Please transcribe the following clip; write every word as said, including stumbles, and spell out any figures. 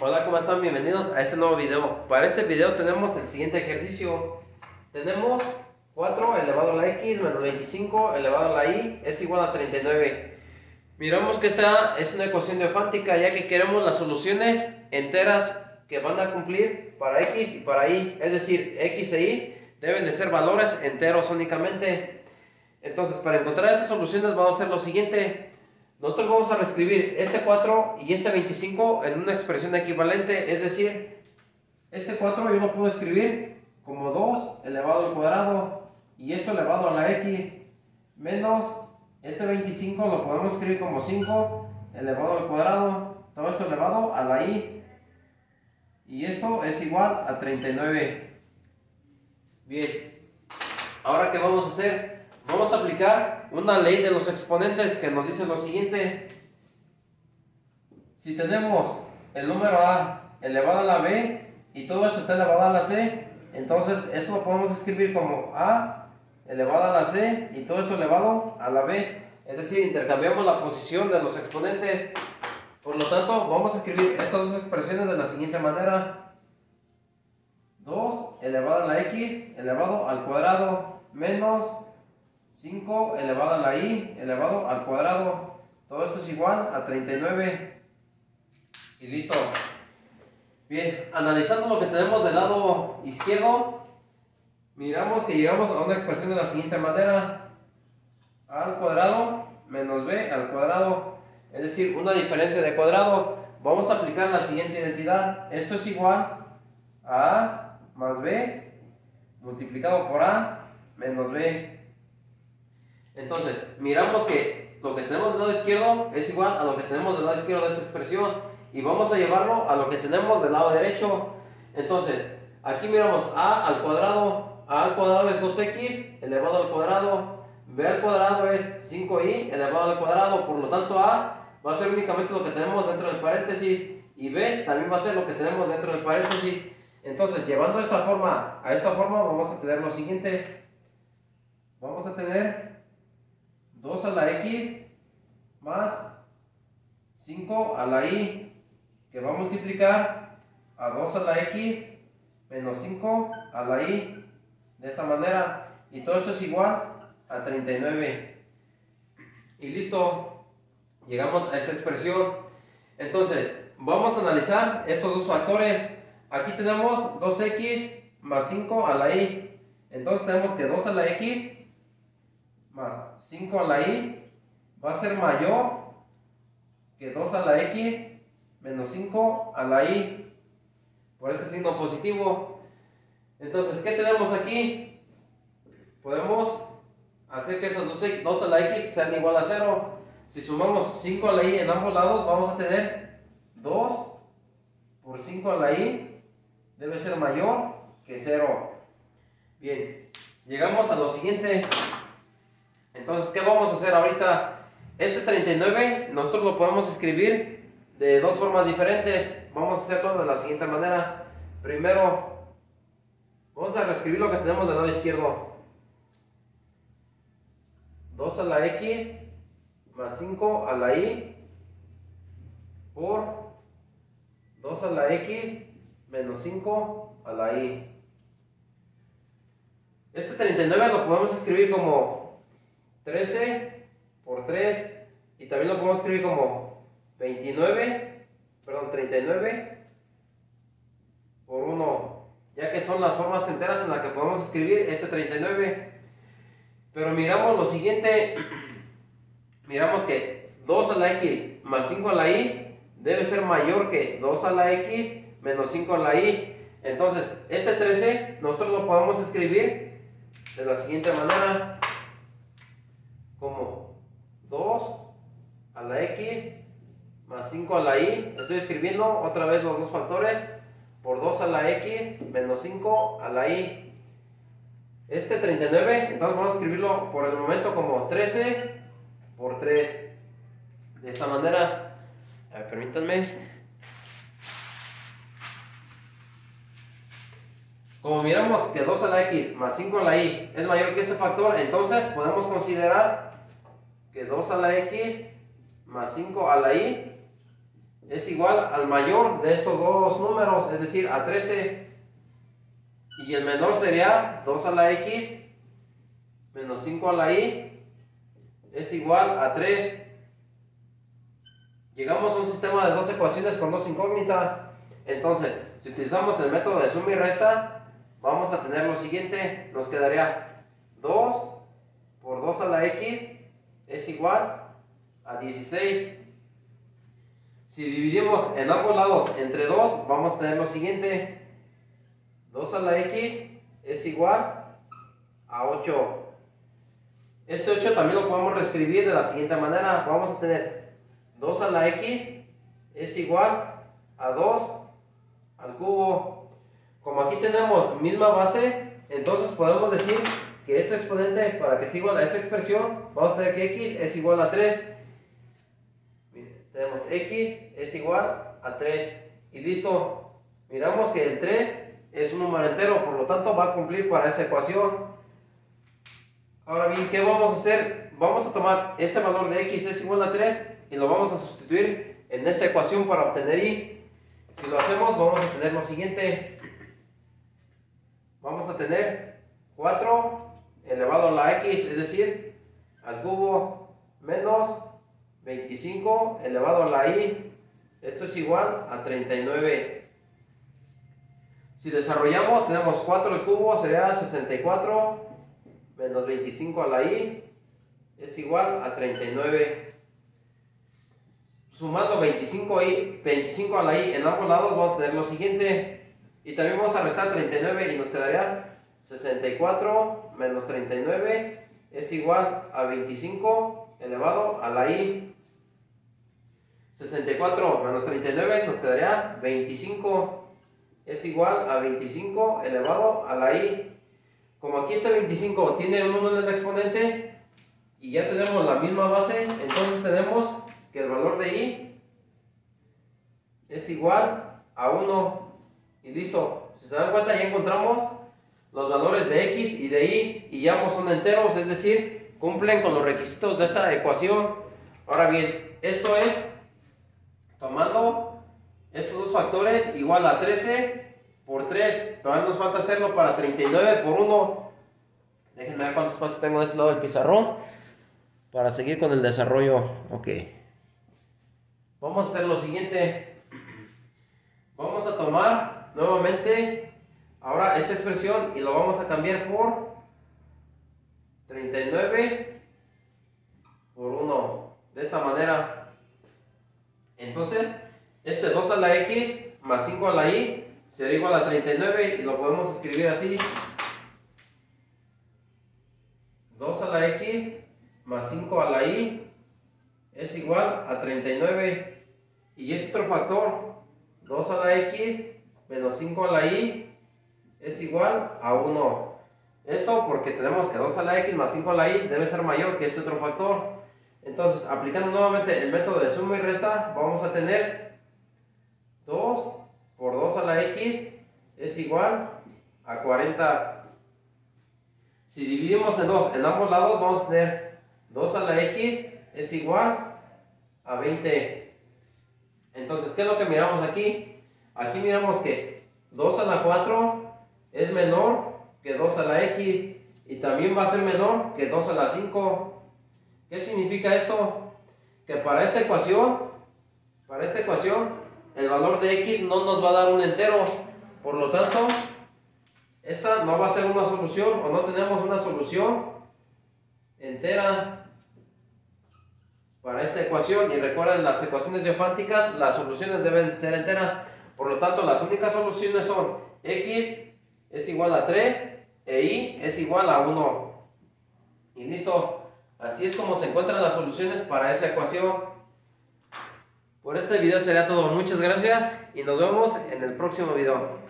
Hola, ¿cómo están? Bienvenidos a este nuevo video. Para este video tenemos el siguiente ejercicio. Tenemos cuatro elevado a la x menos veinticinco elevado a la y es igual a treinta y nueve. Miramos que esta es una ecuación diofántica, ya que queremos las soluciones enteras que van a cumplir para x y para y. Es decir, x e y deben de ser valores enteros únicamente. Entonces, para encontrar estas soluciones vamos a hacer lo siguiente. Nosotros vamos a reescribir este cuatro y este veinticinco en una expresión equivalente, es decir, este cuatro yo lo puedo escribir como dos elevado al cuadrado y esto elevado a la x, menos este veinticinco lo podemos escribir como cinco elevado al cuadrado, todo esto elevado a la y, y esto es igual a treinta y nueve. Bien, ahora ¿qué vamos a hacer? Vamos a aplicar una ley de los exponentes que nos dice lo siguiente. Si tenemos el número A elevado a la B y todo esto está elevado a la C, entonces esto lo podemos escribir como A elevado a la C y todo esto elevado a la B. Es decir, intercambiamos la posición de los exponentes. Por lo tanto, vamos a escribir estas dos expresiones de la siguiente manera. dos elevado a la X elevado al cuadrado menos cinco elevado a la y elevado al cuadrado, todo esto es igual a treinta y nueve y listo. Bien, analizando lo que tenemos del lado izquierdo, miramos que llegamos a una expresión de la siguiente manera: a al cuadrado menos b al cuadrado, es decir, una diferencia de cuadrados. Vamos a aplicar la siguiente identidad: esto es igual a a más b multiplicado por a menos b. Entonces, miramos que lo que tenemos del lado izquierdo es igual a lo que tenemos del lado izquierdo de esta expresión y vamos a llevarlo a lo que tenemos del lado derecho. Entonces, aquí miramos a al cuadrado, a al cuadrado es dos x elevado al cuadrado, b al cuadrado es cinco y elevado al cuadrado, por lo tanto a va a ser únicamente lo que tenemos dentro del paréntesis y b también va a ser lo que tenemos dentro del paréntesis. Entonces, llevando esta forma a esta forma vamos a tener lo siguiente. Vamos a tener dos a la x más cinco a la y, que va a multiplicar a dos a la x menos cinco a la y, de esta manera, y todo esto es igual a treinta y nueve y listo, llegamos a esta expresión. Entonces vamos a analizar estos dos factores. Aquí tenemos dos x más cinco a la y, entonces tenemos que dos a la x más cinco a la y va a ser mayor que dos a la x menos cinco a la y por este signo positivo. Entonces, ¿qué tenemos aquí? Podemos hacer que esos dos, dos a la x sean igual a cero. Si sumamos cinco a la y en ambos lados vamos a tener dos por cinco a la y debe ser mayor que cero. Bien, llegamos a lo siguiente. Entonces, ¿qué vamos a hacer ahorita? Este treinta y nueve nosotros lo podemos escribir de dos formas diferentes. Vamos a hacerlo de la siguiente manera. Primero, vamos a reescribir lo que tenemos del lado izquierdo. dos a la x más cinco a la y por dos a la x menos cinco a la y. Este treinta y nueve lo podemos escribir como trece por tres y también lo podemos escribir como veintinueve, perdón, treinta y nueve por uno, ya que son las formas enteras en las que podemos escribir este treinta y nueve. Pero miramos lo siguiente, miramos que dos a la x más cinco a la y debe ser mayor que dos a la x menos cinco a la y. Entonces este trece nosotros lo podemos escribir de la siguiente manera, como dos a la x más cinco a la y, estoy escribiendo otra vez los dos factores, por dos a la x menos cinco a la y. Este treinta y nueve, entonces vamos a escribirlo por el momento como trece por tres, de esta manera. A ver, permítanme. Como miramos que dos a la x más cinco a la y es mayor que este factor, entonces podemos considerar que dos a la x más cinco a la y es igual al mayor de estos dos números, es decir, a trece. Y el menor sería dos a la X menos cinco a la Y es igual a tres. Llegamos a un sistema de dos ecuaciones con dos incógnitas. Entonces, si utilizamos el método de suma y resta, vamos a tener lo siguiente. Nos quedaría dos por dos a la X es igual a dieciséis. Si dividimos en ambos lados entre dos, vamos a tener lo siguiente. dos a la X es igual a ocho. Este ocho también lo podemos reescribir de la siguiente manera. Vamos a tener dos a la X es igual a dos al cubo. Como aquí tenemos misma base, entonces podemos decir que este exponente, para que sea igual a esta expresión, vamos a tener que X es igual a tres. Miren, tenemos X es igual a tres. Y listo. Miramos que el tres es un número entero, por lo tanto va a cumplir para esa ecuación. Ahora bien, ¿qué vamos a hacer? Vamos a tomar este valor de X es igual a tres y lo vamos a sustituir en esta ecuación para obtener Y. Si lo hacemos, vamos a tener lo siguiente. Vamos a tener cuatro elevado a la X, es decir, al cubo, menos veinticinco elevado a la Y. Esto es igual a treinta y nueve. Si desarrollamos, tenemos cuatro al cubo, sería sesenta y cuatro, menos veinticinco a la Y, es igual a treinta y nueve. Sumando veinticinco, y, veinticinco a la Y en ambos lados, vamos a tener lo siguiente. Y también vamos a restar treinta y nueve y nos quedaría sesenta y cuatro menos treinta y nueve es igual a veinticinco elevado a la Y. sesenta y cuatro menos treinta y nueve nos quedaría veinticinco, es igual a veinticinco elevado a la Y. Como aquí este veinticinco tiene un uno en el exponente y ya tenemos la misma base, entonces tenemos que el valor de Y es igual a uno. Y listo. Si se dan cuenta, ya encontramos los valores de X y de Y, y ambos son enteros, es decir, cumplen con los requisitos de esta ecuación. Ahora bien, esto es tomando estos dos factores igual a trece por tres. Todavía nos falta hacerlo para treinta y nueve por uno. Déjenme ver cuántos pasos tengo de este lado del pizarrón para seguir con el desarrollo. Ok, vamos a hacer lo siguiente. Vamos a tomar nuevamente ahora esta expresión y lo vamos a cambiar por treinta y nueve por uno, de esta manera. Entonces, este dos a la X más cinco a la Y será igual a treinta y nueve, y lo podemos escribir así. dos a la X más cinco a la Y es igual a treinta y nueve. Y es otro factor, dos a la X menos cinco a la Y es igual a uno. Esto porque tenemos que dos a la X más cinco a la Y debe ser mayor que este otro factor. Entonces, aplicando nuevamente el método de suma y resta, vamos a tener dos por dos a la X es igual a cuarenta. Si dividimos en dos en ambos lados, vamos a tener dos a la X es igual a veinte. Entonces, ¿qué es lo que miramos aquí? Aquí miramos que dos a la cuatro es menor que dos a la X, y también va a ser menor que dos a la cinco. ¿Qué significa esto? Que para esta ecuación, para esta ecuación, el valor de X no nos va a dar un entero. Por lo tanto, esta no va a ser una solución, o no tenemos una solución entera para esta ecuación. Y recuerden, las ecuaciones diofánticas, las soluciones deben ser enteras. Por lo tanto, las únicas soluciones son X es igual a tres e Y es igual a uno. Y listo. Así es como se encuentran las soluciones para esa ecuación. Por este video sería todo. Muchas gracias y nos vemos en el próximo video.